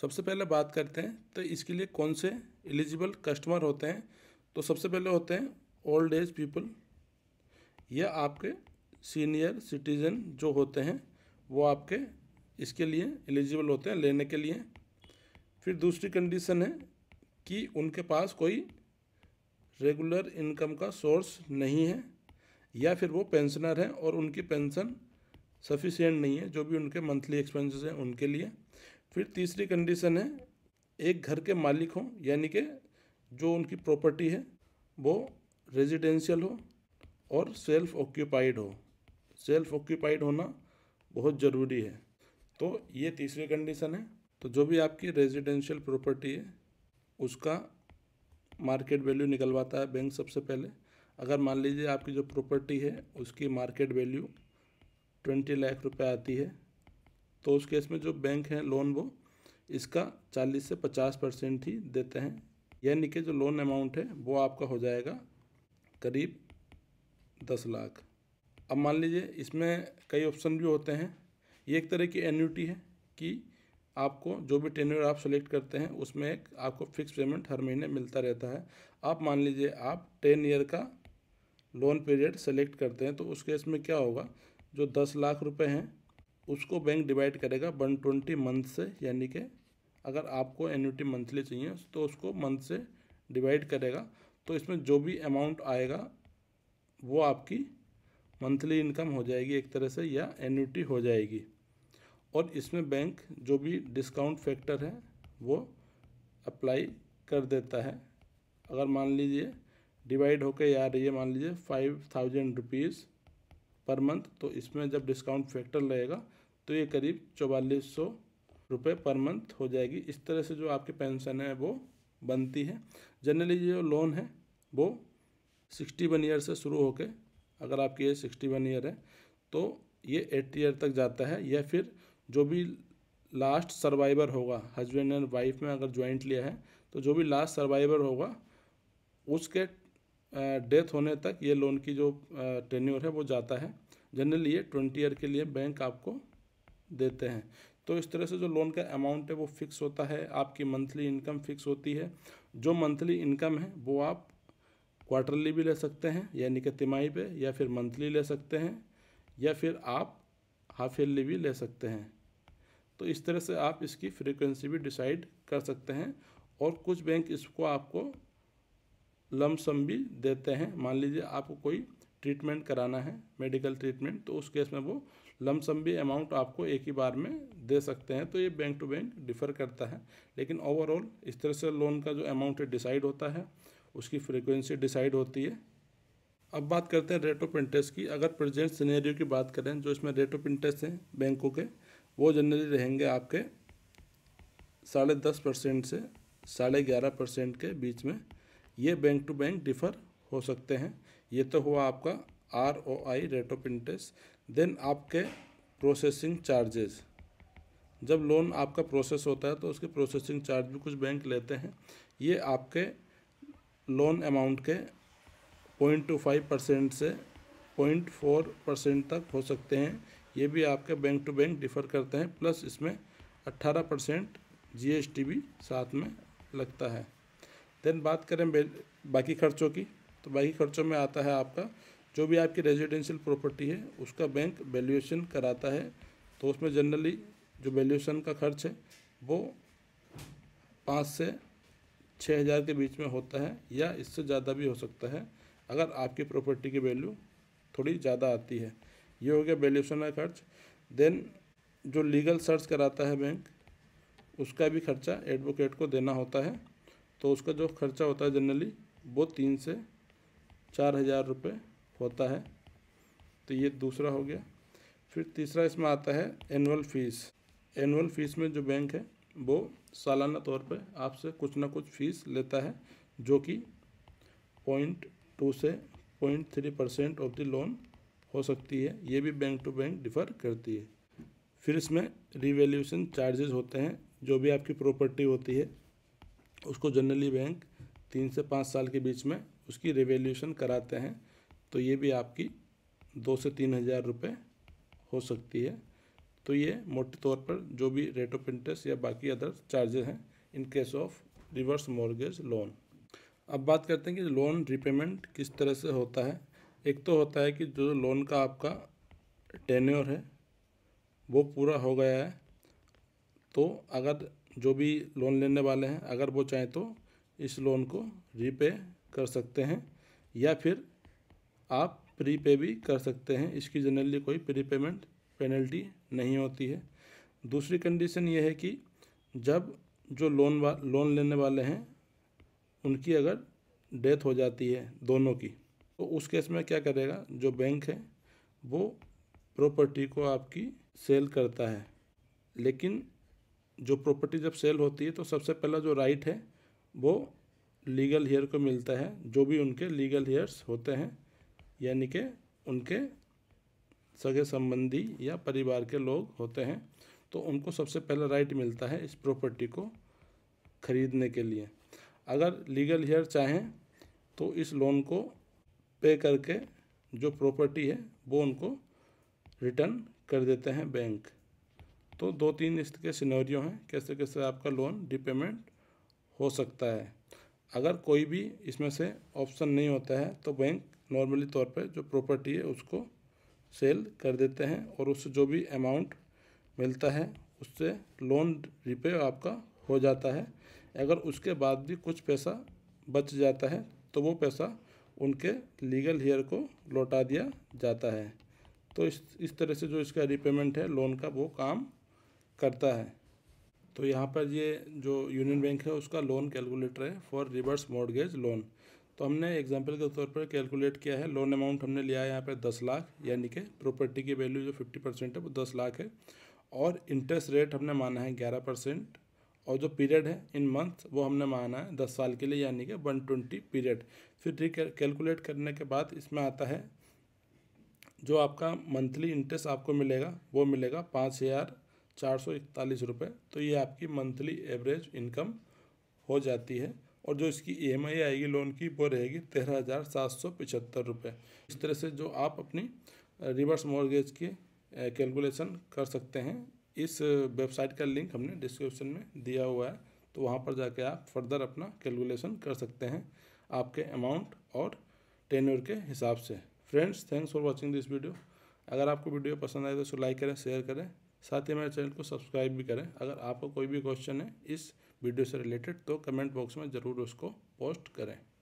सबसे पहले बात करते हैं तो इसके लिए कौन से एलिजिबल कस्टमर होते हैं, तो सबसे पहले होते हैं ओल्ड एज पीपल या आपके सीनियर सिटीज़न जो होते हैं वो आपके इसके लिए एलिजिबल होते हैं लेने के लिए। फिर दूसरी कंडीशन है कि उनके पास कोई रेगुलर इनकम का सोर्स नहीं है या फिर वो पेंशनर हैं और उनकी पेंशन सफिशिएंट नहीं है जो भी उनके मंथली एक्सपेंसेस हैं उनके लिए। फिर तीसरी कंडीशन है एक घर के मालिक हों, यानी कि जो उनकी प्रॉपर्टी है वो रेजिडेंशियल हो और सेल्फ ऑक्यूपाइड हो। सेल्फ ऑक्यूपाइड होना बहुत ज़रूरी है। तो ये तीसरी कंडीशन है। तो जो भी आपकी रेजिडेंशियल प्रॉपर्टी है उसका मार्केट वैल्यू निकलवाता है बैंक सबसे पहले। अगर मान लीजिए आपकी जो प्रॉपर्टी है उसकी मार्केट वैल्यू 20 लाख रुपए आती है तो उस केस में जो बैंक है लोन वो इसका 40 से 50% ही देते हैं, यानी कि जो लोन अमाउंट है वो आपका हो जाएगा करीब 10 लाख। अब मान लीजिए इसमें कई ऑप्शन भी होते हैं। ये एक तरह की एन्युटी है कि आपको जो भी टेन्योर आप सेलेक्ट करते हैं उसमें एक आपको फिक्स पेमेंट हर महीने मिलता रहता है। आप मान लीजिए आप 10 ईयर का लोन पीरियड सेलेक्ट करते हैं तो उस केस में क्या होगा, जो 10 लाख रुपए हैं उसको बैंक डिवाइड करेगा 120 मंथ से, यानी कि अगर आपको एन्युटी मंथली चाहिए तो उसको मंथ से डिवाइड करेगा। तो इसमें जो भी अमाउंट आएगा वो आपकी मंथली इनकम हो जाएगी एक तरह से, या एन्युटी हो जाएगी। और इसमें बैंक जो भी डिस्काउंट फैक्टर है वो अप्लाई कर देता है। अगर मान लीजिए डिवाइड होकर आ रही है मान लीजिए 5000 रुपीज़ पर मंथ, तो इसमें जब डिस्काउंट फैक्टर लगेगा तो ये करीब 4400 रुपये पर मंथ हो जाएगी। इस तरह से जो आपकी पेंशन है वो बनती है। जनरली जो लोन है वो 61 ईयर से शुरू होकर, अगर आपकी ये 61 ईयर है तो ये 80 ईयर तक जाता है, या फिर जो भी लास्ट सर्वाइवर होगा हस्बैंड एंड वाइफ में अगर ज्वाइंट लिया है तो जो भी लास्ट सर्वाइवर होगा उसके डेथ होने तक ये लोन की जो टेन्योर है वो जाता है। जनरली ये 20 ईयर के लिए बैंक आपको देते हैं। तो इस तरह से जो लोन का अमाउंट है वो फिक्स होता है, आपकी मंथली इनकम फिक्स होती है। जो मंथली इनकम है वो आप क्वार्टरली भी ले सकते हैं, यानी कि तिमाही पे, या फिर मंथली ले सकते हैं, या फिर आप हाफ ईयरली भी ले सकते हैं। तो इस तरह से आप इसकी फ्रीक्वेंसी भी डिसाइड कर सकते हैं। और कुछ बैंक इसको आपको लम सम भी देते हैं। मान लीजिए आपको कोई ट्रीटमेंट कराना है, मेडिकल ट्रीटमेंट, तो उस केस में वो लम सम भी अमाउंट आपको एक ही बार में दे सकते हैं। तो ये बैंक टू बैंक डिफ़र करता है, लेकिन ओवरऑल इस तरह से लोन का जो अमाउंट डिसाइड होता है, उसकी फ्रीक्वेंसी डिसाइड होती है। अब बात करते हैं रेट ऑफ इंटरेस्ट की। अगर प्रेजेंट सिनेरियो की बात करें, जो इसमें रेट ऑफ इंटरेस्ट हैं बैंकों के, वो जनरली रहेंगे आपके 10.5% से 11.5% के बीच में। ये बैंक टू बैंक डिफ़र हो सकते हैं। ये तो हुआ आपका ROI rate of interest. Then आपके प्रोसेसिंग चार्जेस, जब लोन आपका प्रोसेस होता है तो उसके प्रोसेसिंग चार्ज भी कुछ बैंक लेते हैं। ये आपके लोन अमाउंट के 0.25% से 0.4% तक हो सकते हैं। ये भी आपके बैंक टू बैंक डिफ़र करते हैं। प्लस इसमें 18% GST भी साथ में लगता है। देन बात करें बाकी खर्चों की, तो बाकी खर्चों में आता है आपका जो भी आपकी रेजिडेंशियल प्रॉपर्टी है उसका बैंक वैल्यूएशन कराता है। तो उसमें जनरली जो वैल्यूएशन का खर्च है वो 5 से 6 हज़ार के बीच में होता है, या इससे ज़्यादा भी हो सकता है अगर आपकी प्रॉपर्टी की वैल्यू थोड़ी ज़्यादा आती है। ये हो गया वैल्यूएशन का खर्च। देन जो लीगल सर्च कराता है बैंक, उसका भी खर्चा एडवोकेट को देना होता है। तो उसका जो खर्चा होता है जनरली वो 3 से 4 हज़ार रुपये होता है। तो ये दूसरा हो गया। फिर तीसरा इसमें आता है एनुअल फ़ीस। एनुअल फ़ीस में जो बैंक है वो सालाना तौर पे आपसे कुछ ना कुछ फ़ीस लेता है, जो कि 0.2 से 0.3% ऑफ द लोन हो सकती है। ये भी बैंक टू बैंक डिफ़र करती है। फिर इसमें रिवैल्यूएशन चार्जेस होते हैं। जो भी आपकी प्रॉपर्टी होती है उसको जनरली बैंक 3 से 5 साल के बीच में उसकी रिवैल्यूएशन कराते हैं। तो ये भी आपकी 2 से 3 हज़ार रुपये हो सकती है। तो ये मोटे तौर पर जो भी रेट ऑफ इंटरेस्ट या बाकी अदर चार्जेज हैं in case of reverse mortgage loan. अब बात करते हैं कि लोन रिपेमेंट किस तरह से होता है। एक तो होता है कि जो लोन का आपका टेन्योर है वो पूरा हो गया है, तो अगर जो भी लोन लेने वाले हैं अगर वो चाहें तो इस लोन को रीपे कर सकते हैं या फिर आप प्रीपे भी कर सकते हैं। इसकी जनरली कोई प्रीपेमेंट पेनल्टी नहीं होती है। दूसरी कंडीशन ये है कि जब जो लोन लेने वाले हैं उनकी अगर डेथ हो जाती है दोनों की, तो उस केस में क्या करेगा जो बैंक है वो प्रॉपर्टी को आपकी सेल करता है। लेकिन जो प्रॉपर्टी जब सेल होती है तो सबसे पहला जो राइट है वो लीगल हेयर को मिलता है, जो भी उनके लीगल हेयर्स होते हैं यानी कि उनके सगे संबंधी या परिवार के लोग होते हैं, तो उनको सबसे पहला राइट मिलता है इस प्रॉपर्टी को खरीदने के लिए। अगर लीगल हेयर चाहें तो इस लोन को पे करके जो प्रॉपर्टी है वो उनको रिटर्न कर देते हैं बैंक। तो दो तीन इसके सिनेरियो हैं कैसे कैसे आपका लोन रिपेमेंट हो सकता है। अगर कोई भी इसमें से ऑप्शन नहीं होता है तो बैंक नॉर्मली तौर पे जो प्रॉपर्टी है उसको सेल कर देते हैं और उससे जो भी अमाउंट मिलता है उससे लोन रिपे आपका हो जाता है। अगर उसके बाद भी कुछ पैसा बच जाता है तो वो पैसा उनके लीगल हेयर को लौटा दिया जाता है। तो इस तरह से जो इसका रिपेमेंट है लोन का वो काम करता है। तो यहाँ पर ये जो यूनियन बैंक है उसका लोन कैलकुलेटर है फॉर रिवर्स मॉर्गेज लोन। तो हमने एग्जांपल के तौर पर कैलकुलेट किया है, लोन अमाउंट हमने लिया है यहाँ पर 10 लाख, यानी कि प्रॉपर्टी की वैल्यू जो 50% है वो 10 लाख है और इंटरेस्ट रेट हमने माना है 11% और जो पीरियड है इन मंथ वो हमने माना है 10 साल के लिए यानी कि 120 पीरियड। फिर रिकैलकुलेट करने के बाद इसमें आता है जो आपका मंथली इंटरेस्ट आपको मिलेगा वो मिलेगा 5,441 रुपये। तो ये आपकी मंथली एवरेज इनकम हो जाती है और जो इसकी EMI आएगी लोन की वो रहेगी 13,775 रुपये। इस तरह से जो आप अपनी रिवर्स मॉर्गेज की कैलकुलेशन कर सकते हैं। इस वेबसाइट का लिंक हमने डिस्क्रिप्शन में दिया हुआ है, तो वहाँ पर जाके आप फर्दर अपना कैलकुलेशन कर सकते हैं आपके अमाउंट और टेन्योर के हिसाब से। Friends, thanks for watching this video. अगर आपको वीडियो पसंद आए तो उसको लाइक करें, शेयर करें, साथ ही मेरे चैनल को सब्सक्राइब भी करें। अगर आपको कोई भी क्वेश्चन है इस वीडियो से रिलेटेड तो कमेंट बॉक्स में ज़रूर उसको पोस्ट करें।